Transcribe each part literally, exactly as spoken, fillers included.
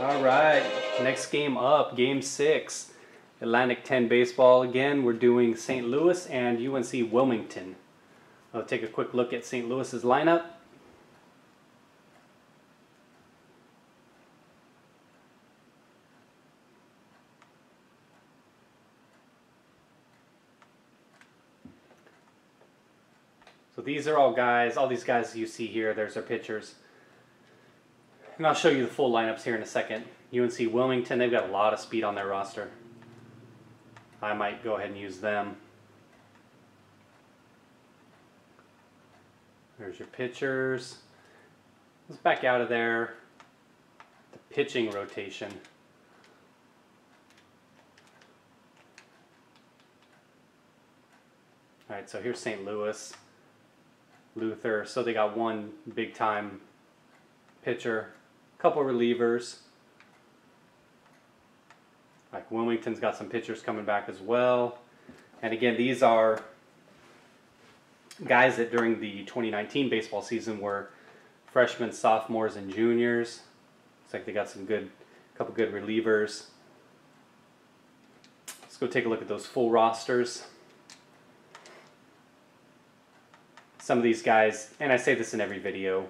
All right, next game up, game six. Atlantic ten baseball again. We're doing Saint Louis and U N C Wilmington. I'll take a quick look at Saint Louis's lineup. So these are all guys, all these guys you see here, there's their pitchers. And I'll show you the full lineups here in a second. U N C Wilmington, they've got a lot of speed on their roster. I might go ahead and use them. There's your pitchers. Let's back out of there. The pitching rotation. All right, so here's Saint Louis. Luther, so they got one big time pitcher, a couple relievers. Like Wilmington's got some pitchers coming back as well. And again, these are guys that during the twenty nineteen baseball season were freshmen, sophomores, and juniors. Looks like they got some good, a couple good relievers. Let's go take a look at those full rosters. Some of these guys, and I say this in every video,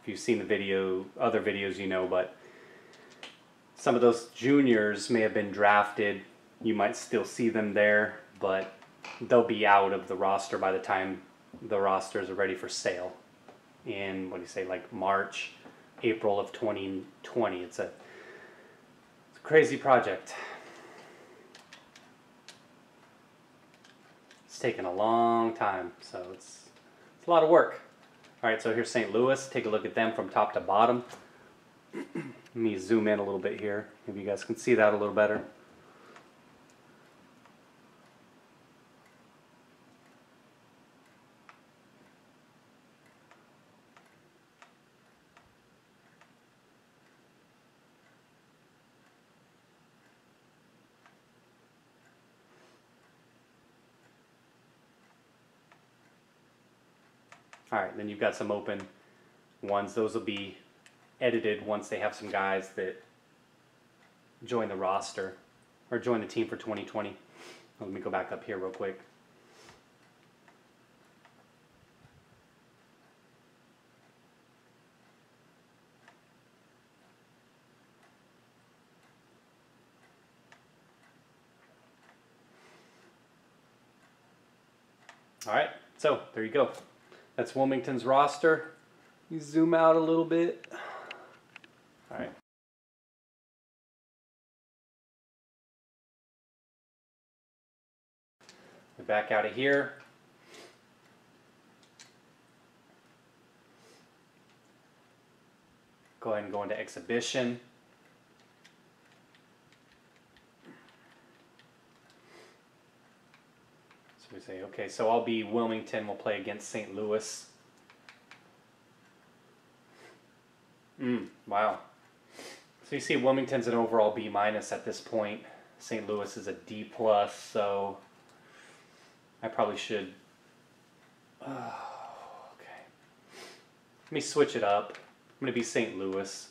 if you've seen the video, other videos you know, but some of those juniors may have been drafted. You might still see them there, but they'll be out of the roster by the time the rosters are ready for sale in, what do you say, like March, April of twenty twenty. It's a, it's a crazy project. It's taken a long time, so it's a lot of work. All right, so here's Saint Louis. Take a look at them from top to bottom. Let me zoom in a little bit here. Maybe you guys can see that a little better. All right, then you've got some open ones. Those will be edited once they have some guys that join the roster or join the team for twenty twenty. Let me go back up here real quick. All right, so there you go. That's Wilmington's roster. You zoom out a little bit. All right. We're back out of here. Go ahead and go into exhibition. We say, okay, so I'll be Wilmington. We'll play against Saint Louis. Mm, wow. So you see Wilmington's an overall B minus at this point. Saint Louis is a D plus, so I probably should... Oh, okay. Let me switch it up. I'm going to be Saint Louis.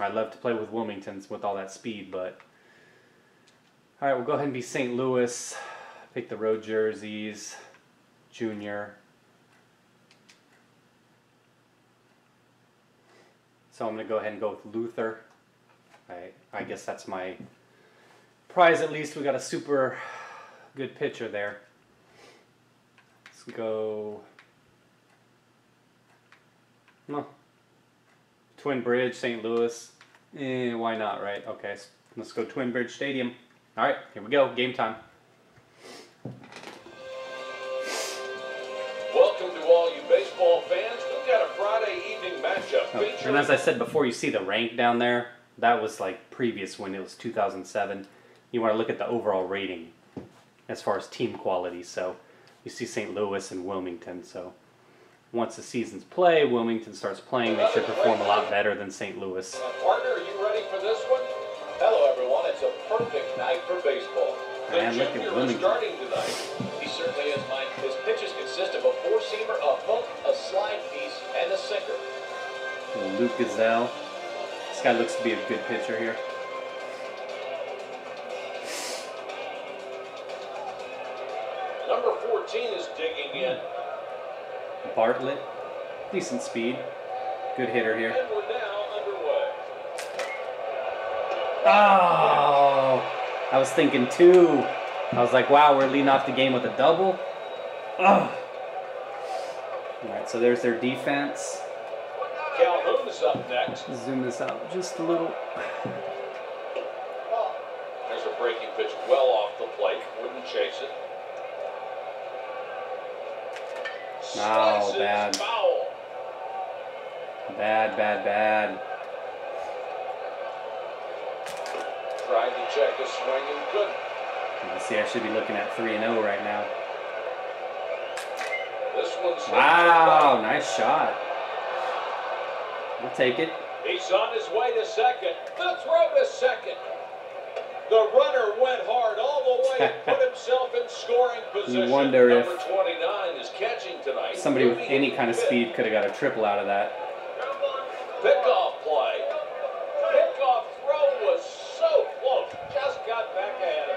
I'd love to play with Wilmington's with all that speed, but... All right, we'll go ahead and be Saint Louis. Pick the road jerseys, junior. So I'm gonna go ahead and go with Luther. All right, I guess that's my prize at least. We got a super good pitcher there. Let's go, no. Twin Bridge, Saint Louis. Eh, why not, right? Okay, let's go Twin Bridge Stadium. All right, here we go, game time. Welcome to all you baseball fans. We've got a Friday evening matchup. Oh, and as I said before, you see the rank down there. That was like previous when it was two thousand seven. You want to look at the overall rating as far as team quality. So you see Saint Louis and Wilmington. So once the season's play, Wilmington starts playing. They should perform a lot better than Saint Louis. Partner, are you ready for this one? Hello, everyone. It's a perfect night for baseball. Man, the junior is starting tonight. He certainly is mine. His pitches consist of a four-seamer, a hook, a slide piece, and a sinker. Luke Gazelle. This guy looks to be a good pitcher here. Number fourteen is digging in. Bartlett, decent speed, good hitter here. And we're now underway. Oh, I was thinking two. I was like, wow, we're leading off the game with a double. Oh. All right, so there's their defense. Calhoun is up next. Zoom this out just a little. There's a breaking pitch well off the plate. Wouldn't chase it. Oh, bad. Foul. Bad, bad, bad. Tried to check his swing and couldn't. See, I should be looking at three and oh right now. This one's wow, nice shot. We'll take it. He's on his way to second. The throw to second. The runner went hard all the way and put himself in scoring position. You wonder if number twenty-nine is catching tonight. Somebody with any kind of speed could have got a triple out of that. Pickoff play. Pickoff throw was so close. Just got back at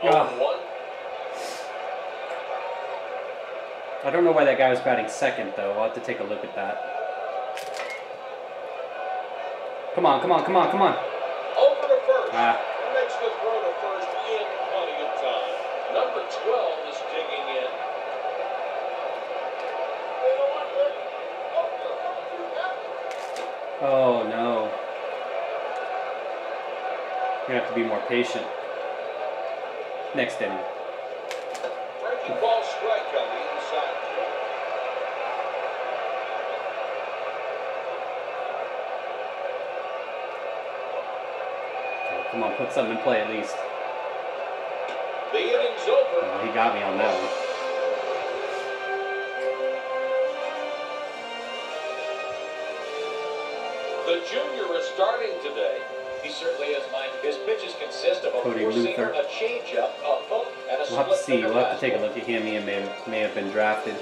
it. Oh. I don't know why that guy was batting second, though. I'll have to take a look at that. Come on, come on, come on, come on. Over to first. Ah. Makes the throw to first in plenty of time. Number twelve is digging in. Oh, no. You're going to have to be more patient. Next inning. Breaking ball strike on the inside. Come on, put something in play at least. The inning's over. Oh, he got me on that one. The junior is starting today. He certainly is, Mike. His pitches consist of a four-seamer, a changeup, a hook, and a split. We'll have to see. We'll have to take a look at him. He may have, may have been drafted.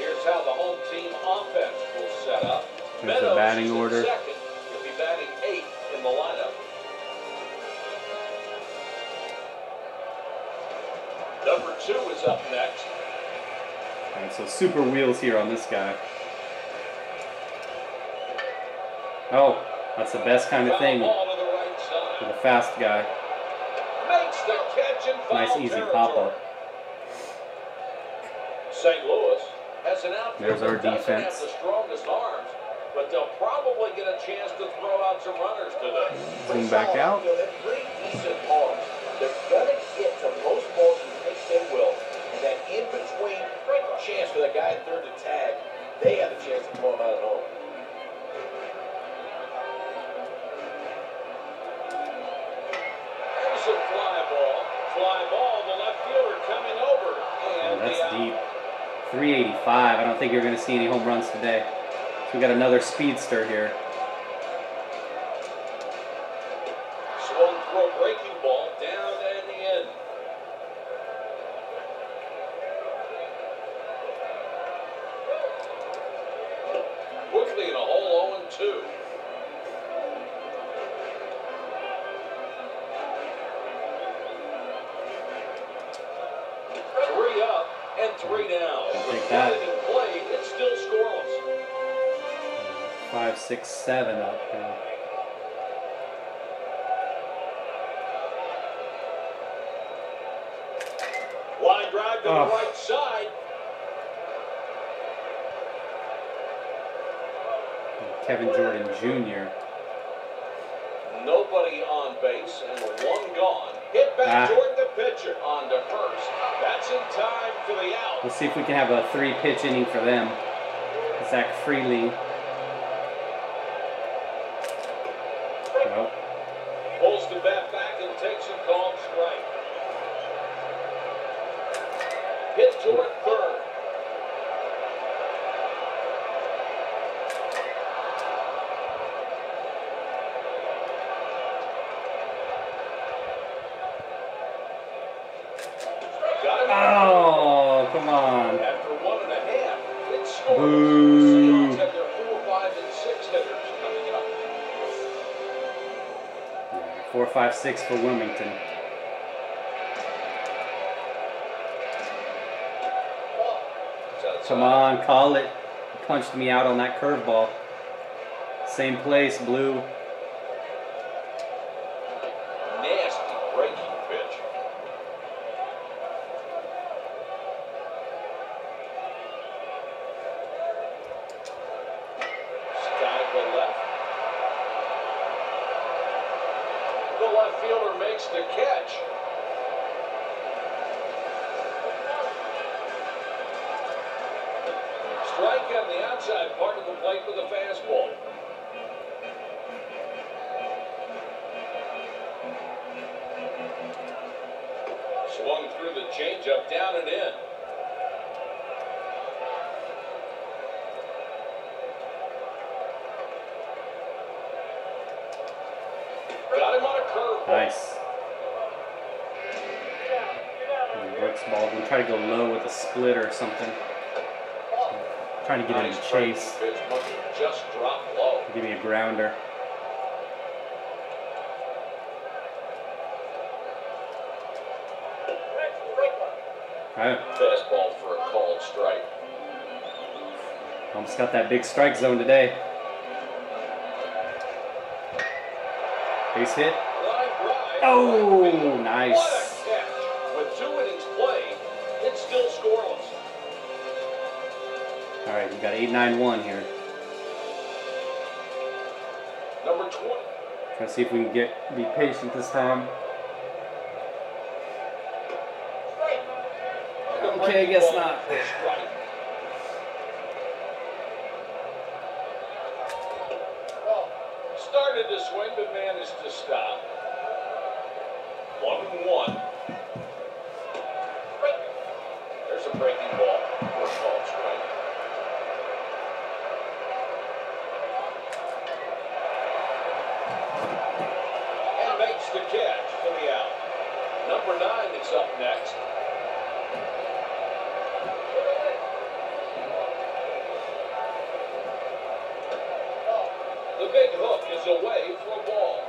Here's how the home team offense will set up. There's the batting order. Second. He'll be batting eight in the lineup. Number two is up next. All right, so super wheels here on this guy. Oh, that's the best kind of thing for the fast guy. Nice easy pop-up. Saint Louis has an outfield that doesn't have the strongest arms, but they'll probably get a chance to throw out some runners today. Zoom back out. Pretty decent arms. They're gonna get to most balls. They will, and that in between chance for the guy at third to tag, they have a chance to blow him out at home. There's a fly ball, fly ball, the left fielder coming over, and oh, that's deep. three eighty-five. I don't think you're going to see any home runs today. So we got another speedster here. Swung throw, breaking ball down and in. In a hole, oh and two. Three up and three down. Take that. Played, it's still scoreless. Five, six, seven up now. Line drive to oh. the right side. Kevin Jordan Junior Nobody on base and one gone. Hit back ah. Jordan the pitcher on to first. That's in time for the out. Let's see if we can have a three-pitch inning for them. Zach Freeling. Nope. Pulls the bat back and takes a calm strike. Hit toward third. After one and a half, it's scored. Seahawks have their four or five four five six for Wilmington. Come on, call it. Punched me out on that curveball. Same place, Blue. Nasty breaking pitch. Sky to left. The left fielder makes the catch. Strike on the outside part of the plate with a fastball. Swung through the changeup, down and in. Got him on a curveball. Nice. Works ball. We try to go low with a splitter or something. Trying to get him to chase. Just drop low. Give me a grounder. Right. Fastball for a called strike. Almost got that big strike zone today. Base hit. Oh, nice. With two innings played, it's still scoreless. All right, we've got eight nine one here. Number twenty. Trying to see if we can get be patient this time. Okay, I guess not. Started to swing, but managed to stop. One and one. There's a breaking ball. First ball strike. The catch for the out. Number nine is up next. The big hook is away for a ball.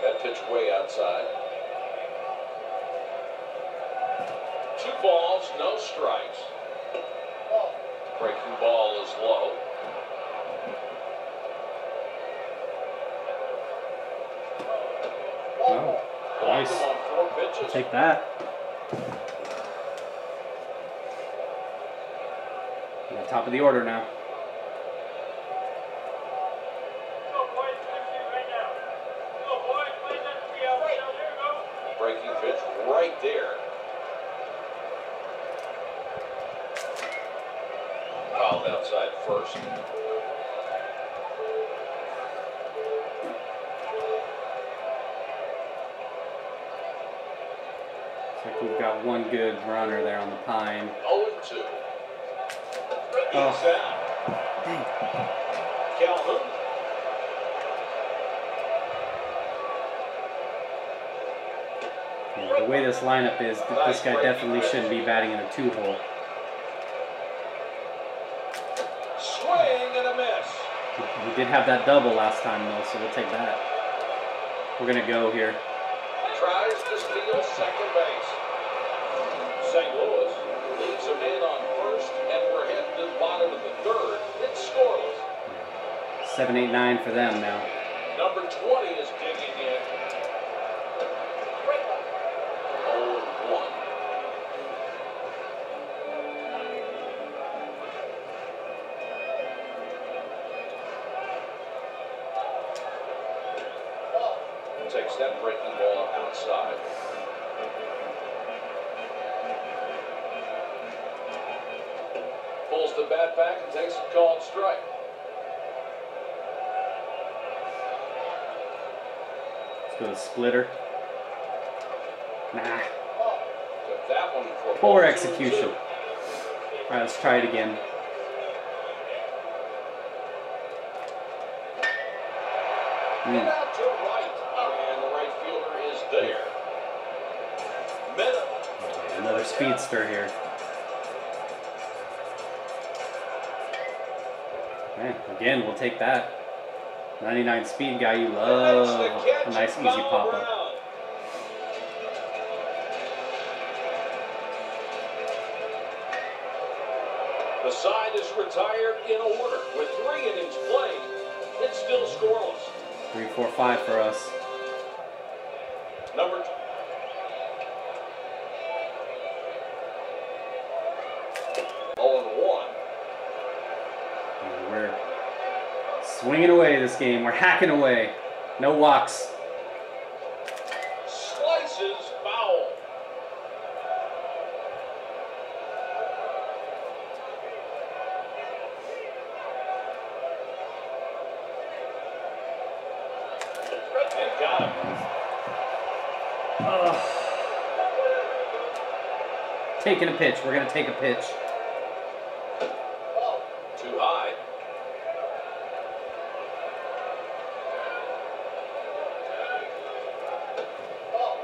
That pitch way outside. Two balls, no strikes. Breaking ball is low. Oh, nice. I'll take that. We're at the top of the order now. Breaking pitch right there. Outside first. Looks like we've got one good runner there on the pine. oh and two. Oh. Dang. Calhoun. Yeah, the way this lineup is, this guy definitely shouldn't be batting in a two-hole. We did have that double last time, though, so we'll take that. We're going to go here. Tries to steal second base. Saint Louis leaves a man on first, and we're headed to the bottom of the third. It's scoreless. seven eight nine for them now. Number twenty is digging in. oh one. Takes that breaking ball outside. Pulls the bat back and takes a called strike. Let's go to the splitter. Nah. Took that one for poor execution. All right, let's try it again. Mm. And out to right. There. Another speedster here. Man, again, we'll take that. ninety-nine speed guy, you love a nice easy pop-up. The side is retired in order with three innings played. It's still scoreless. Three, four, five for us. Number two. oh and one. And we're swinging away this game. We're hacking away. No walks. Slices foul. Got him. Oh. Taking a pitch. We're going to take a pitch. Oh, too high. Oh.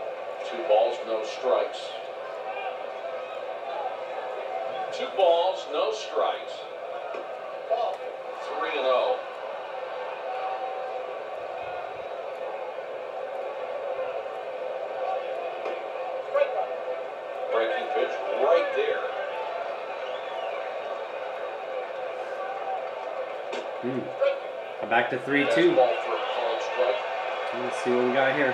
Two balls, no strikes. Two balls, no strikes. Oh. Three and oh. Pitch right there. Mm. Back to three two. Let's see what we got here.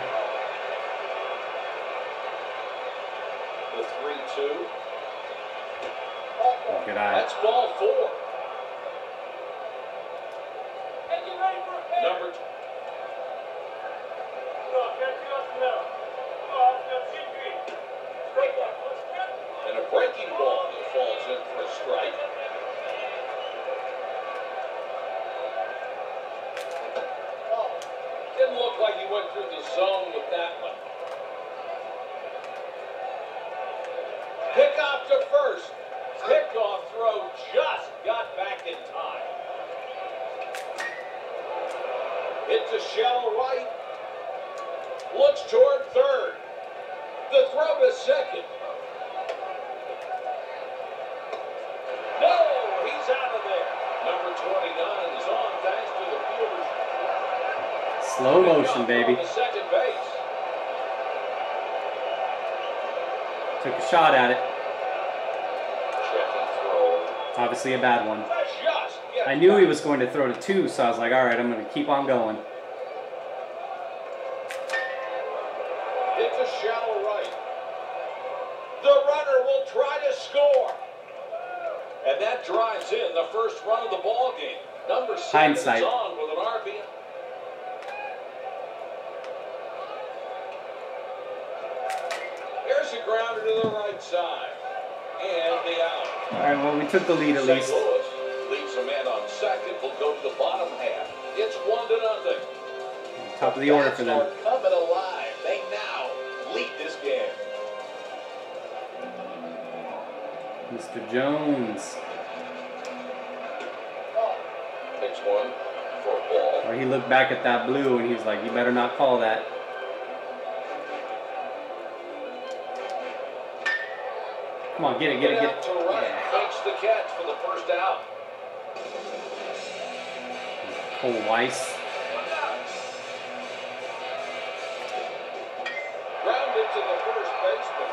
The three two. Oh, good eye. That's ball four. And you're ready for a pitch. Number two. No, that's just now. Oh, that's it. And a breaking ball that falls in for a strike. Didn't look like he went through the zone with that one. Pick off to first. Pickoff throw just got back in time. Hit to shallow right. Looks toward third. The throw is second. No, he's out of there. Number twenty-nine is on thanks to the fielder's slow motion, baby. The second base. Took a shot at it. Check and throw. Obviously a bad one. I knew he was going to throw to two, so I was like, all right, I'm going to keep on going. Shallow right. The runner will try to score. And that drives in the first run of the ball game. Number six is on with an R B I. There's a grounder to the right side. And the out. All right, well, we took the lead at least. Saint Louis leaves a man on second. We'll go to the bottom half. It's one to nothing. Top of the order for them. Coming alive. They now lead this game. Mister Jones. Takes one for a ball. Or he looked back at that blue and he was like, you better not call that. Come on, get it, get it, get it. To right. Makes the catch for the first out. Cole Weiss. To the first baseman.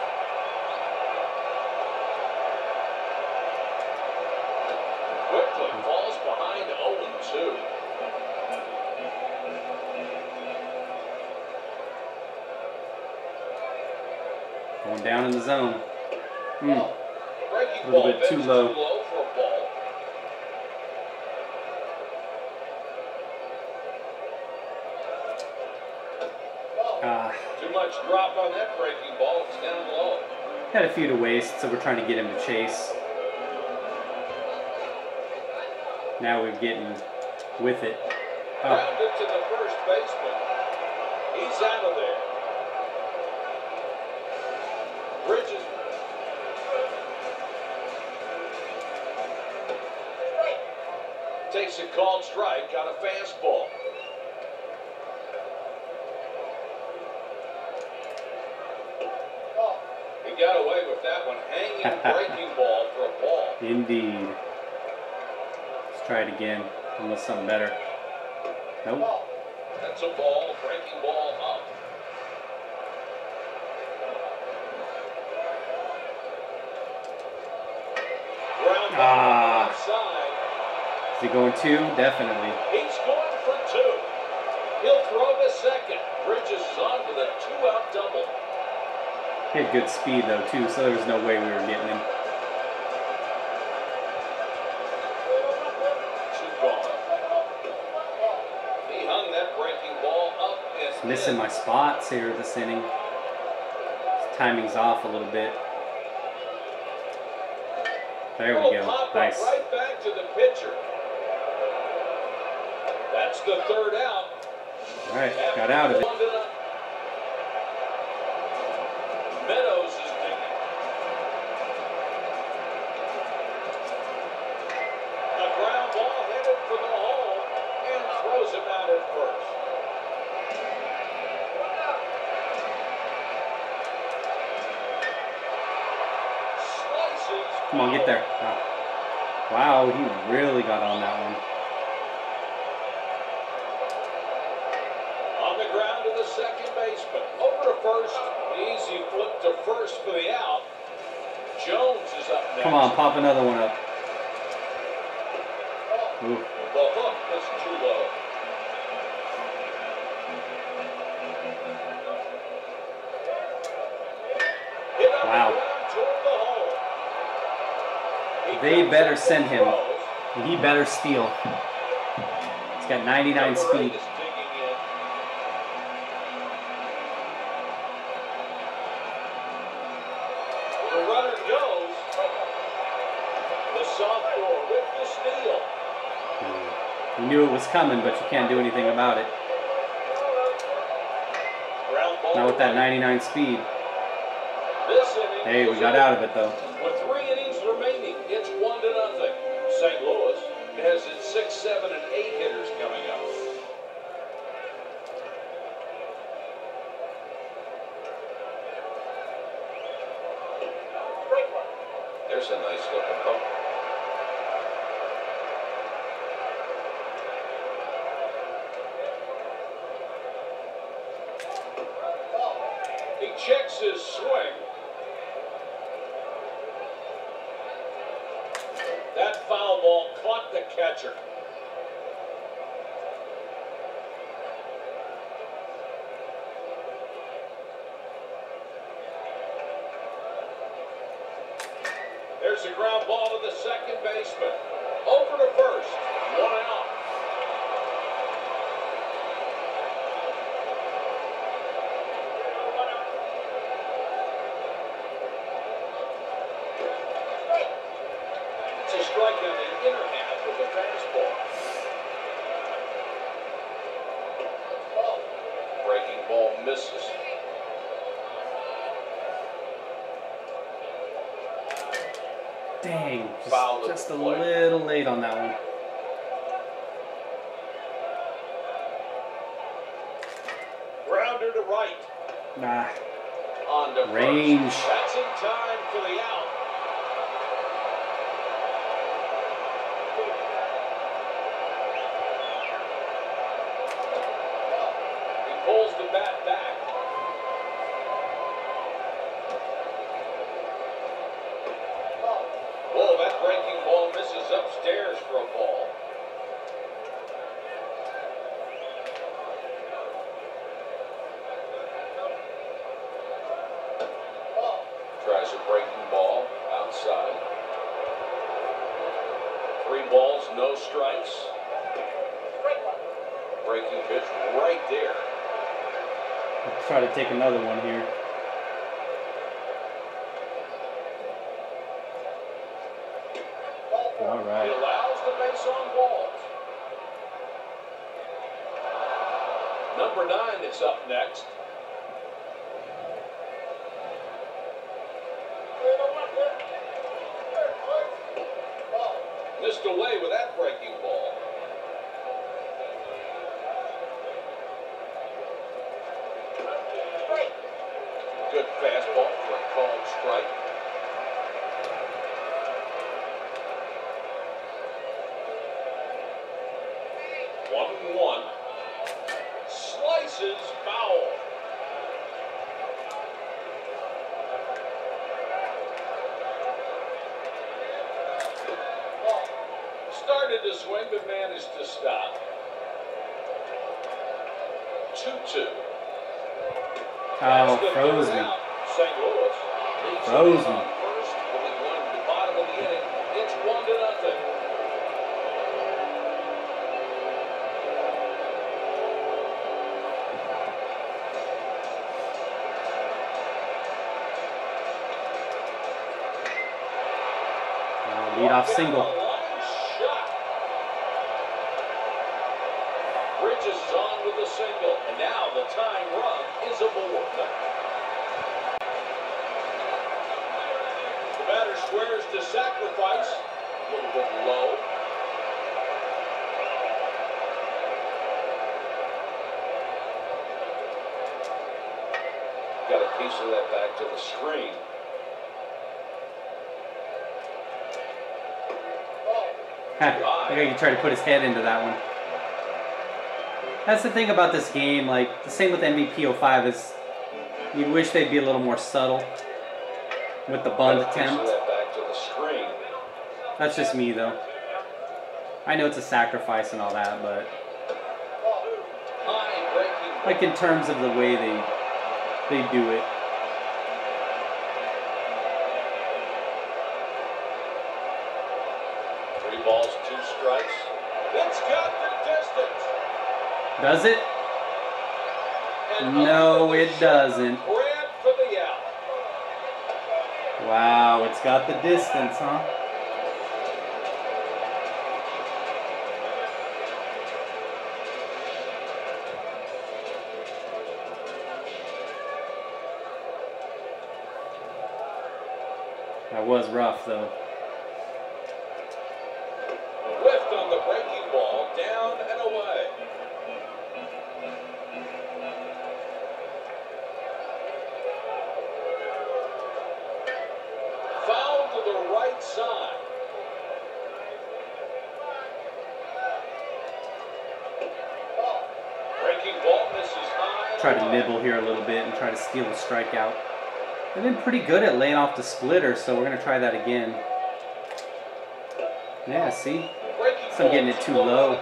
Quickly falls behind oh and two. Going down in the zone. Mm. A little bit too low. Drop on that breaking ball. It's down low. Had a few to waste, so we're trying to get him to chase. Now we're getting with it. Oh. Rounded to the first baseman. He's out of there. Bridges. Takes a called strike on a fastball. Got away with that one. Hanging breaking ball for a ball. Indeed. Let's try it again. Unless something better. Nope. That's a ball, breaking ball up. Ah. Is he going two? Definitely. He's going for two. He'll throw to second. Bridges is on with a two-out double. He had good speed, though, too, so there was no way we were getting him. He hung that breaking ball up. It's missing my spots here this inning. His timing's off a little bit. There we go. Nice. Right back to the pitcher. That's the third out. All right, got out of it. Meadows is digging. A ground ball headed for the hole and throws him out at first. Slices. Come on, get there. Oh. Wow, he really got on that one. On the ground to the second baseman. Over to first. Easy flip to first for the out. Jones is up next. Come on, pop another one up. Ooh. The hook is too low. Hit up wow. Toward the hole. They better send him. And he better steal. He's got ninety-nine speed. You knew it was coming, but you can't do anything about it. Not with that ninety-nine speed. Hey, we got out of it, though. With three innings remaining, it's one to nothing. Saint Louis has its six, seven, and eight hitters coming up. There's a nice looking ball. Checks his swing. That foul ball caught the catcher. There's a ground ball to the second baseman. Over to first. One out. Misses. Dang, just, just a little late on that one. Grounder to right. Nah. On the range. First. That's in time for the out. Upstairs for a ball. Tries a breaking ball outside. Three balls, no strikes. Breaking pitch right there. I'll try to take another one here. All right. He allows the base on balls. Number nine is up next. Missed away with that breaking ball. Good fastball for a called strike. is foul. Well, started to swing but managed to stop. two two. Oh, frozen. Saint Louis. Frozen. First, but we're going to the bottom of the inning. It's one to nothing. Lead-off single. Bridge is on with the single, and now the tying run is aboard. The batter squares to sacrifice. A little bit low. Got a piece of that back to the screen. I think he tried to put his head into that one. That's the thing about this game, like the same with M V P oh five, is you'd wish they'd be a little more subtle with the bunt attempt. That's just me though. I know it's a sacrifice and all that, but like in terms of the way they they do it. Does it? No, it doesn't. Wow, it's got the distance, huh? That was rough, though. Lift on the breaking ball, down and away. Side. Breaking ball misses high. Try to nibble here a little bit and try to steal the strikeout. They've been pretty good at laying off the splitter, so we're going to try that again. Yeah, see? So I'm getting it too low.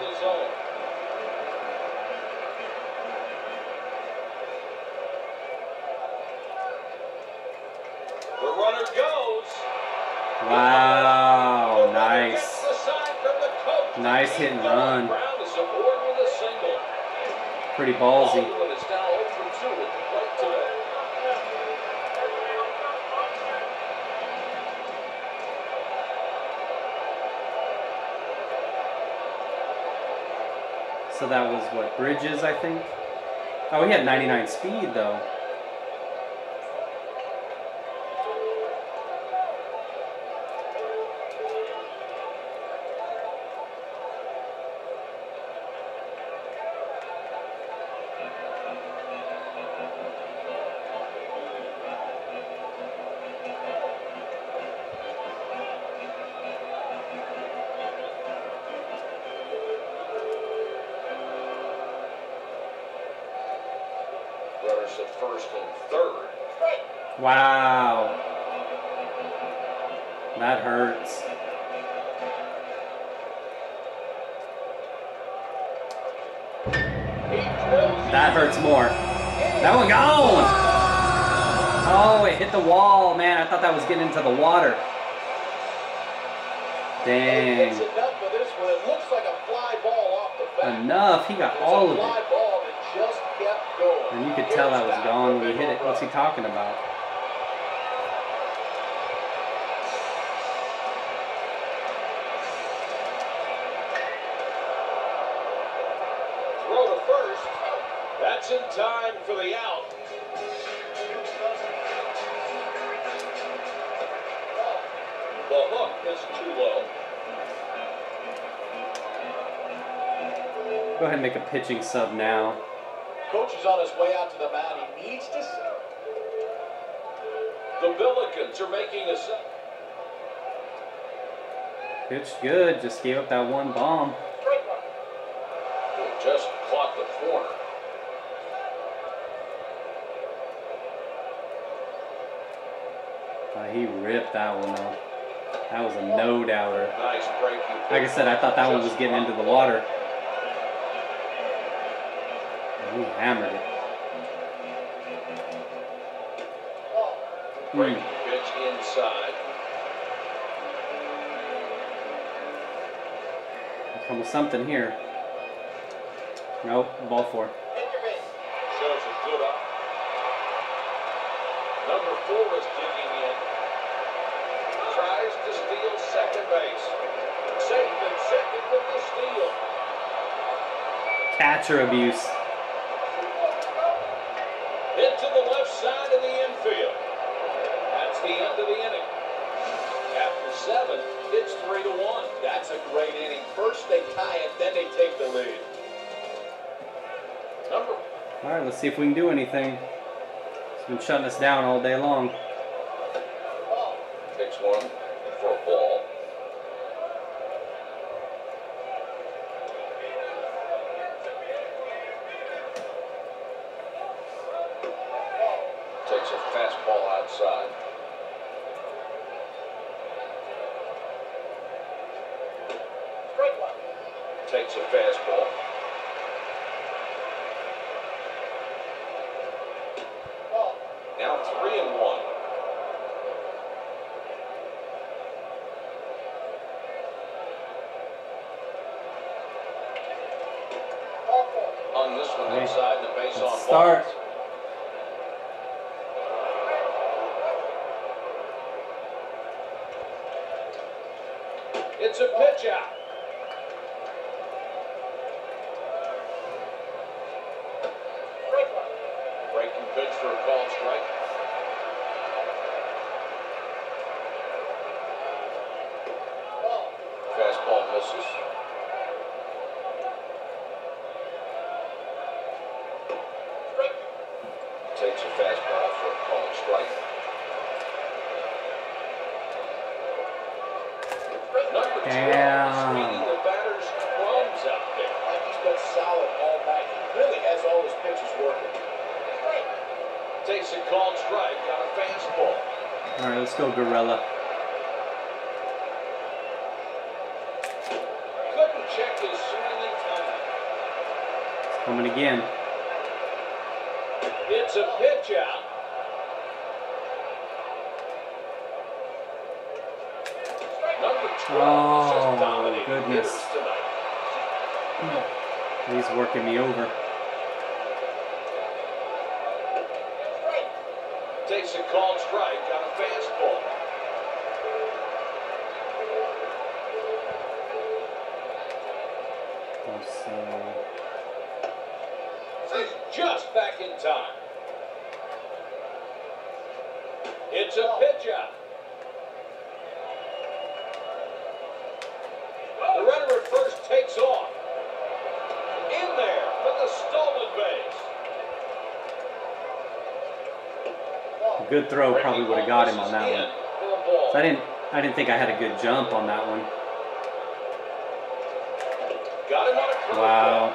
Wow, nice. Nice hit and run. Pretty ballsy. So that was what, Bridges, I think? Oh, he had ninety-nine speed, though. At first and third. Wow. That hurts. That hurts more. That one gone. Oh, it hit the wall, man. I thought that was getting into the water. Dang. Enough for this one. It looks like a fly ball off the bat. Enough. He got all of it. Just kept going. And you could tell that was gone when he hit it. What's he talking about? Throw to first. That's in time for the out. The hook is too low. Go ahead and make a pitching sub now. Coach is on his way out to the mound. He needs to sell. The Billikens are making a sell. Pitched good. Just gave up that one bomb. Just caught the corner. Uh, he ripped that one though. That was a no-doubter. Like I said, I thought that one was getting into the water. He hammered it. Break pitch inside. There comes something here. Nope, ball four. Shows a good up. Number four is digging in. Tries to steal second base. Safe and second with the steal. Catcher abuse. Hit to the left side of the infield. That's the end of the inning. After seven, it's three to one. That's a great inning. First they tie it, then they take the lead. Number. All right, let's see if we can do anything. It's been shutting us down all day long. Takes one for a ball. Takes a fastball outside. Takes a fastball. Now three and one. On this one right. Inside the base Let's on start. Balls. It's a pitch out. Breaking pitch for a call strike. Fastball misses. Takes a fastball for a call strike. Damn. Swinging the batter's crumbs out there. Like he's been solid all night. He really has all his pitches working. Great. Takes a called strike on a fastball. All right, let's go, Gorilla. Couldn't check his swing in time. It's coming again. It's a pitch out. Oh, goodness. He's working me over. Takes a called strike on a fastball. He's just back in time. It's a pitch out. The runner at first takes off. In there for the stolen base. A good throw probably would have got him on that one. So I didn't I didn't think I had a good jump on that one. Got him on a wow.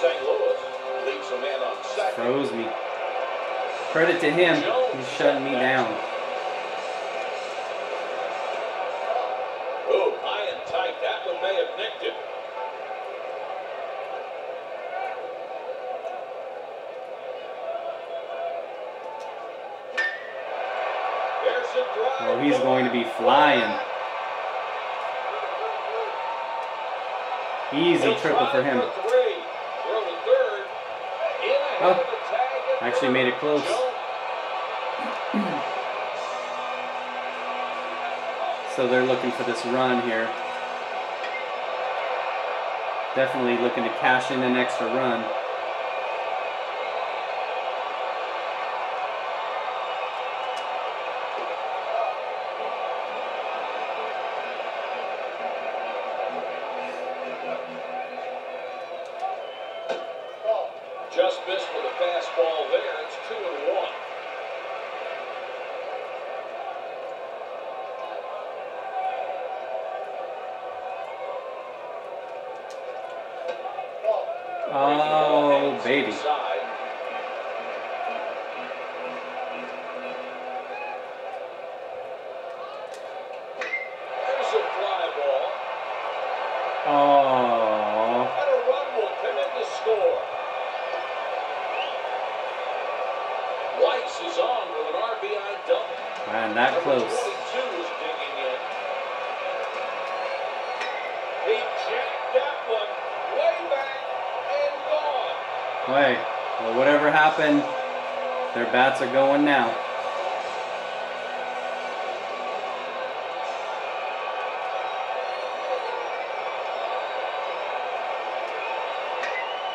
Saint Louis leaves a man on second. Froze me. Credit to him. He's shutting me down. Oh, he's going to be flying. Easy triple for him. Oh, actually made it close. So they're looking for this run here. Definitely looking to cash in an extra run. Just missed with a fastball there. It's two and one. Oh. passes on with an R B I double. Man, that close. He checked that one way back and gone. Wait, well, whatever happened, their bats are going now.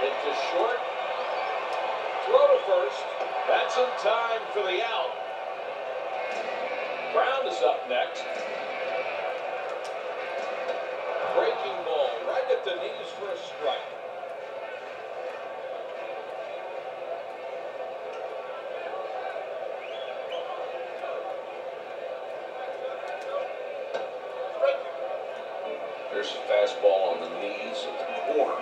Into short, throw to first, that's in time for the out. Brown is up next. Breaking ball right at the knees for a strike. There's a fastball on the knees at the corner.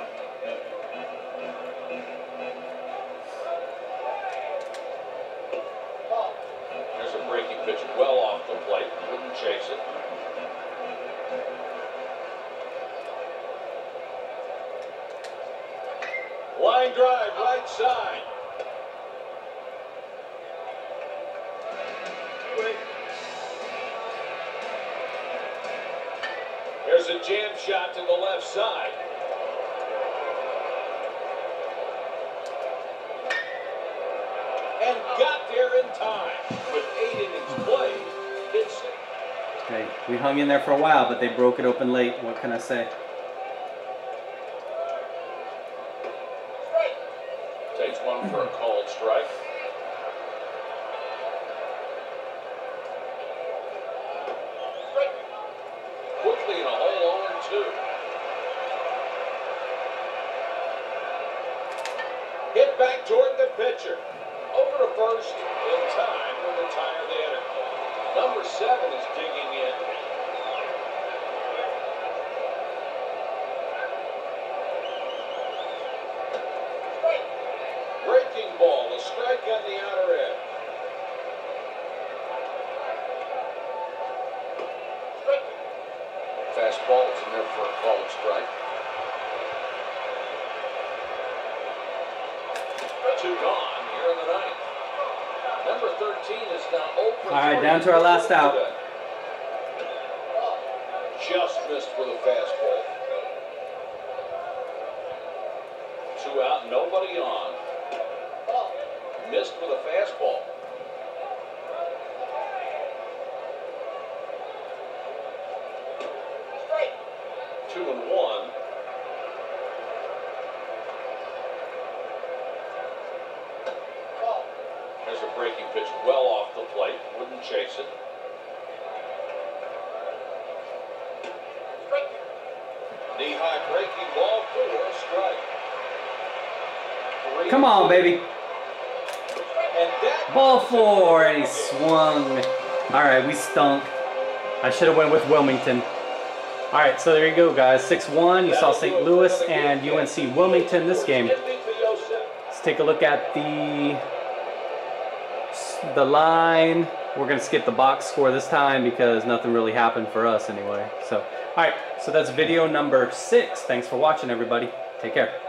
There's a breaking pitch well off the plate. Wouldn't chase it. Line drive, right side. There's a jam shot to the left side. And got there in time. With eight innings played, hits it. Okay, we hung in there for a while, but they broke it open late. What can I say? Takes one for a called strike. Quickly in a hole, oh and two. Hit back toward the pitcher. Over to first in time to retire the hitter. Number seven is digging in. Ball, a strike on the outer edge. Fastball is in there for a called strike. Two gone here in the ninth. Number thirteen is now open. All right, down to our last out. Just missed with a fastball. Two out, nobody on. Missed with a fastball. Two and one. There's a breaking pitch well off the plate. Wouldn't chase it. Knee-high breaking ball for a strike. Come on, baby. Ball four, and he swung. All right, we stunk. I should have went with Wilmington. All right, so there you go, guys. six one, you saw Saint Louis and U N C Wilmington this game. Let's take a look at the, the line. We're going to skip the box score this time because nothing really happened for us anyway. So, all right, so that's video number six. Thanks for watching, everybody. Take care.